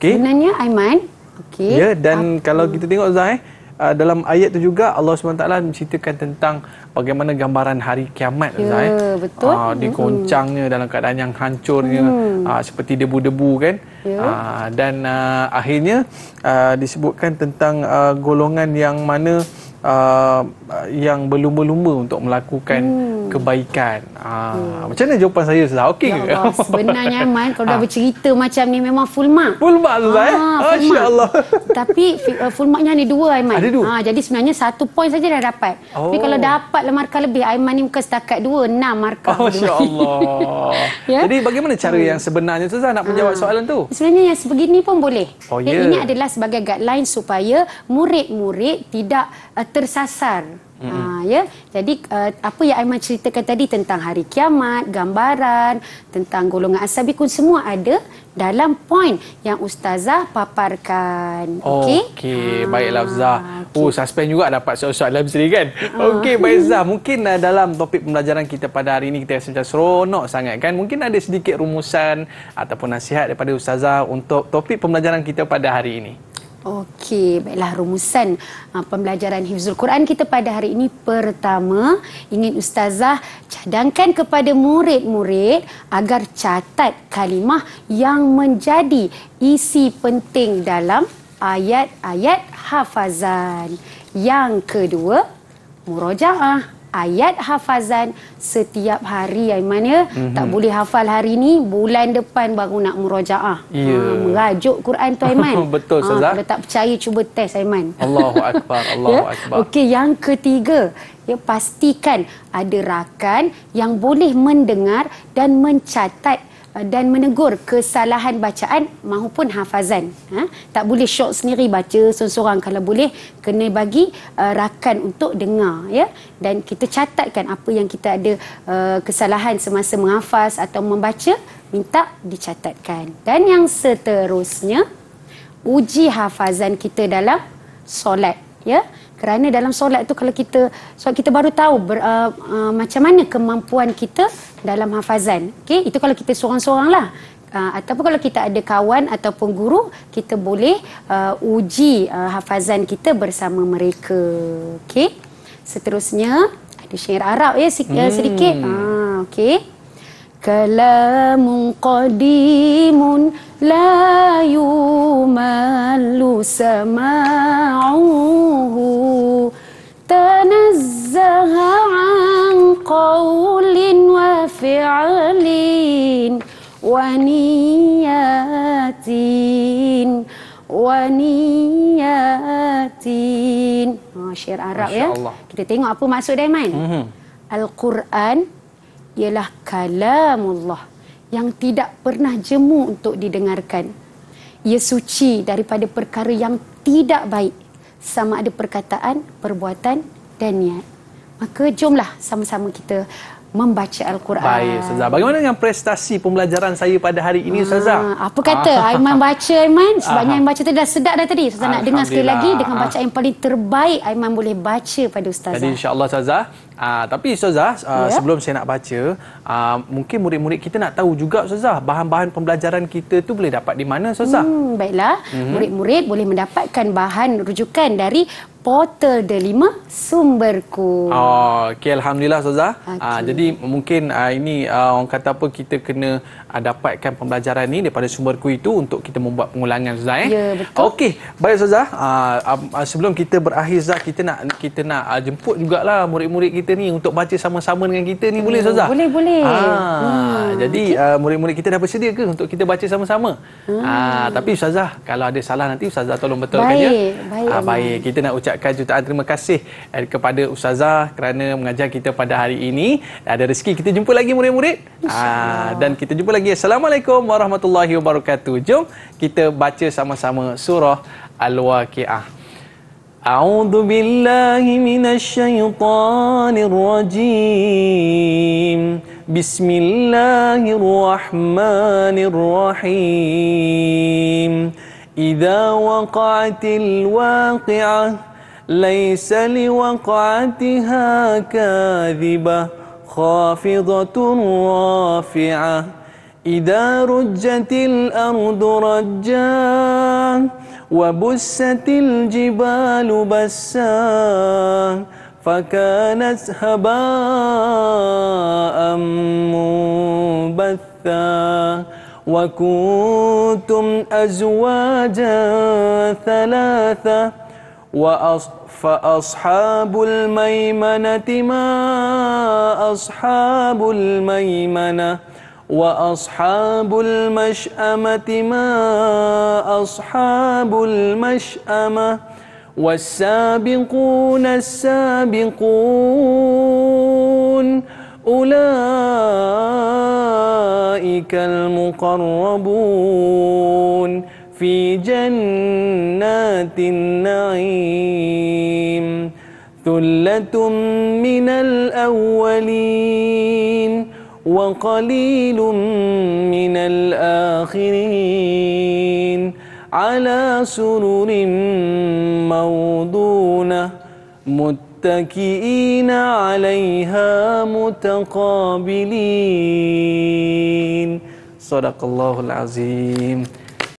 Okey. Sebenarnya Aiman. Okey. Ya, dan Apa? kalau kita tengok Zai, Uh, dalam ayat tu juga Allah subhanahu wa taala menceritakan tentang bagaimana gambaran hari kiamat ya, Zai. betul. Uh, dikoncangnya hmm. dalam keadaan yang hancurnya hmm. uh, seperti debu-debu kan. Ya. Uh, dan uh, akhirnya uh, disebutkan tentang uh, golongan yang mana uh, yang berlumba-lumba untuk melakukan hmm. kebaikan. Uh, hmm. Macam mana jawapan saya Zai? Okey ke? Ya, sebenarnya Aiman kalau dah bercerita macam ni memang full mark. Full mark Zai. Ah, insya-Allah. Tapi full marknya ada dua Aiman. Ha, jadi sebenarnya satu poin saja dah dapat. Oh. Tapi kalau dapat markah lebih, Aiman ni bukan setakat dua, enam markah. Oh, Masya-Allah. ya? Jadi bagaimana cara hmm. yang sebenarnya Ustazah nak menjawab ha. soalan tu? Sebenarnya yang sebegini pun boleh. Oh, yeah. Ini adalah sebagai guideline supaya murid-murid tidak uh, tersasar. Mm -hmm. Ha, ya. Jadi uh, apa yang Aiman ceritakan tadi tentang hari kiamat, gambaran, tentang golongan as-sabiqun semua ada dalam poin yang Ustazah paparkan. Okey. Okey, ha. baiklah Ustazah. Okay. Oh, suspend juga dapat soalan sendiri kan. Ha. Okey, baik Ustazah. Mungkin uh, dalam topik pembelajaran kita pada hari ini kita rasa macam seronok sangat kan. Mungkin ada sedikit rumusan ataupun nasihat daripada Ustazah untuk topik pembelajaran kita pada hari ini. Okey, baiklah rumusan uh, pembelajaran Hifzul Quran kita pada hari ini. Pertama, ingin Ustazah cadangkan kepada murid-murid agar catat kalimah yang menjadi isi penting dalam ayat-ayat hafazan. Yang kedua, murojaah ayat hafazan setiap hari Aiman ya. Mm-hmm. Tak boleh hafal hari ni, bulan depan baru nak murojaah. Yeah. Ha, merajuk Quran tu Aiman. Betul Ustazah. Ha, kalau tak percaya cuba test Aiman. Allahu akbar, Allahu ya? akbar. Okey, yang ketiga, ya, pastikan ada rakan yang boleh mendengar dan mencatat dan menegur kesalahan bacaan maupun hafazan. Ha? Tak boleh syok sendiri baca seorang-seorang. Kalau boleh, kena bagi uh, rakan untuk dengar. Ya? Dan kita catatkan apa yang kita ada uh, kesalahan semasa menghafaz atau membaca, minta dicatatkan. Dan yang seterusnya, uji hafazan kita dalam solat. Ya? Kerana dalam solat tu kalau kita solat kita baru tahu ber, uh, uh, macam mana kemampuan kita dalam hafazan. Okey, itu kalau kita seorang-seorang lah. Uh, ataupun kalau kita ada kawan ataupun guru, kita boleh uh, uji uh, hafazan kita bersama mereka. Okey. Seterusnya ada syair Arab ya sedikit. Hmm. Ah, okey. Kalamun qadimun la yumallu sama'uhu tanazzaha an qawlin wa fi'alin wa niyatin wa niyatin. Oh, syair Arab ya. Kita tengok apa maksud dia, Aiman. Mm -hmm. Al-Quran ialah kalamullah yang tidak pernah jemu untuk didengarkan. Ia suci daripada perkara yang tidak baik, sama ada perkataan, perbuatan dan niat. Maka jomlah sama-sama kita membaca Al-Quran. Baik, Ustazah. Bagaimana dengan prestasi pembelajaran saya pada hari ini, Ustazah? Apa kata ah. Aiman baca, Aiman? Sebabnya ah. Aiman baca tadi dah sedap dah tadi. Ustazah nak dengar sekali lagi dengan bacaan yang paling terbaik Aiman boleh baca pada Ustazah. Jadi, insya-Allah, Ustazah. Ah, tapi, Ustazah, yeah. sebelum saya nak baca, ah, mungkin murid-murid kita nak tahu juga, Ustazah, bahan-bahan pembelajaran kita tu boleh dapat di mana, Ustazah? Hmm, baiklah, murid-murid mm -hmm. boleh mendapatkan bahan rujukan dari Portal Delima Sumberku. Oh, okay, Alhamdulillah, Ustazah. Okay. Ah, jadi mungkin ah, ini ah, orang kata apa, kita kena ah, dapatkan pembelajaran ni daripada Sumberku itu untuk kita membuat pengulangan, Ustazah. Eh? Ya, yeah, betul. Okey, baik, Ustazah. Ah, ah, sebelum kita berakhir, Ustazah, kita nak kita nak ah, jemput jugalah murid-murid kita ni untuk baca sama-sama dengan kita ni, boleh, Ustazah? Boleh, boleh. Ah, hmm. Jadi okay. ah, murid-murid kita dah bersedia ke untuk kita baca sama-sama? Hmm. Ah, tapi, Ustazah, kalau ada salah nanti Ustazah tolong betulkan ya. Baik, baik. Ah, baik, kita nak ucap jutaan terima kasih kepada Ustazah kerana mengajar kita pada hari ini. Ada rezeki kita jumpa lagi murid-murid. Aa, dan kita jumpa lagi. Assalamualaikum warahmatullahi wabarakatuh. Jom kita baca sama-sama surah Al-Waqiah. A'udzu billahi minasy syaithanir rajim. Bismillahirrahmanirrahim. Idza waqa'atil waqi'ah ليس لوقعتها كاذبة خافضة رافعة إذا رجت الأرض رجا وبست الجبال بسا فكانت هباء منبثا وكنتم أزواجا ثلاثة فأصحاب الميمنة ما أصحاب الميمنة وأصحاب المشأمة ما أصحاب المشأمة والسابقون السابقون أولئك المقربون في جنات النعيم ثلة من الأولين وقليل من الآخرين على سرر موضونة متكئين عليها متقابلين صدق الله العظيم.